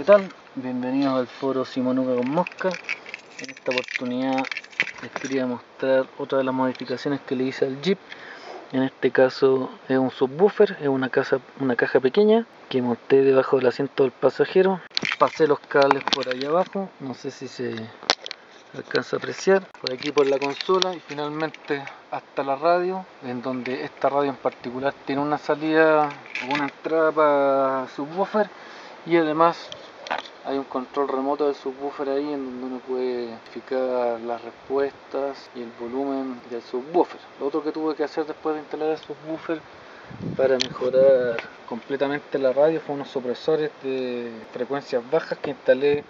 ¿Qué tal? Bienvenidos al foro Simonuca con Mosca. En esta oportunidad les quería mostrar otra de las modificaciones que le hice al Jeep. En este caso es un subwoofer, es una caja pequeña que monté debajo del asiento del pasajero. Pasé los cables por ahí abajo, no sé si se alcanza a apreciar, por aquí por la consola y finalmente hasta la radio, en donde esta radio en particular tiene una salida o una entrada para subwoofer. Y además hay un control remoto del subwoofer ahí, en donde uno puede modificar las respuestas y el volumen del subwoofer. Lo otro que tuve que hacer después de instalar el subwoofer para mejorar completamente la radio fue unos supresores de frecuencias bajas que instalé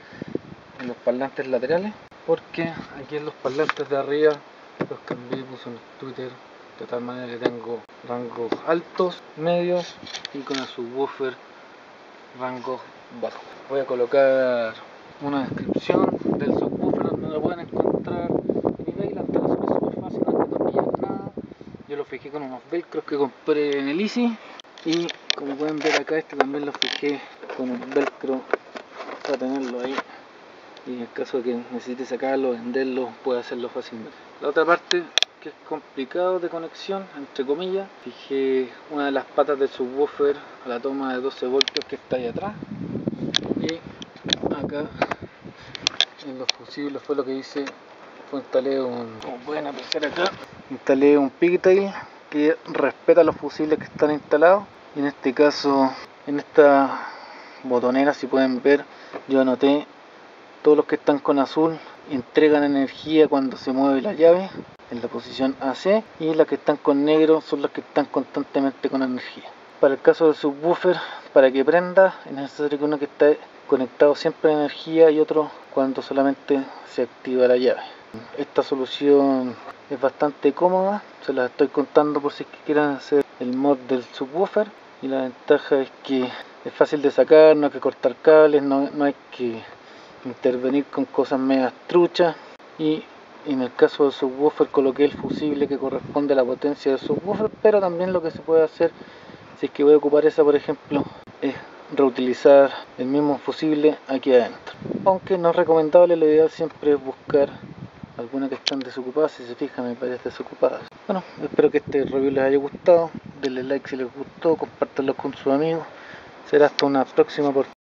en los parlantes laterales, porque aquí en los parlantes de arriba los cambié, puse un tweeter de tal manera que tengo rangos altos, medios, y con el subwoofer rangos bajos. Voy a colocar una descripción del subwoofer, no la pueden encontrar en eBay, la instalación es súper fácil, no te pillan nada. Yo lo fijé con unos velcros que compré en el ICI, y como pueden ver acá, este también lo fijé con un velcro para tenerlo ahí, y en el caso de que necesite sacarlo, venderlo, puede hacerlo fácilmente. La otra parte que es complicado de conexión, entre comillas, fijé una de las patas del subwoofer a la toma de 12 voltios que está ahí atrás, y acá en los fusibles fue lo que hice, instalé un, como pueden apreciar acá, instalé un pigtail que respeta los fusibles que están instalados, y en este caso, en esta botonera, si pueden ver, yo anoté todos los que están con azul entregan energía cuando se mueve la llave en la posición AC, y las que están con negro son las que están constantemente con energía. Para el caso del subwoofer, para que prenda es necesario que uno que esté conectado siempre a energía y otro cuando solamente se activa la llave. Esta solución es bastante cómoda, se las estoy contando por si es que quieran hacer el mod del subwoofer, y la ventaja es que es fácil de sacar, no hay que cortar cables, no hay que intervenir con cosas megas truchas. Y en el caso del subwoofer coloqué el fusible que corresponde a la potencia del subwoofer, pero también lo que se puede hacer, si es que voy a ocupar esa por ejemplo, es reutilizar el mismo fusible aquí adentro. Aunque no es recomendable, lo ideal siempre es buscar algunas que están desocupadas, si se fijan hay varias desocupadas. Bueno, espero que este review les haya gustado, denle like si les gustó, compártanlo con sus amigos, será hasta una próxima oportunidad.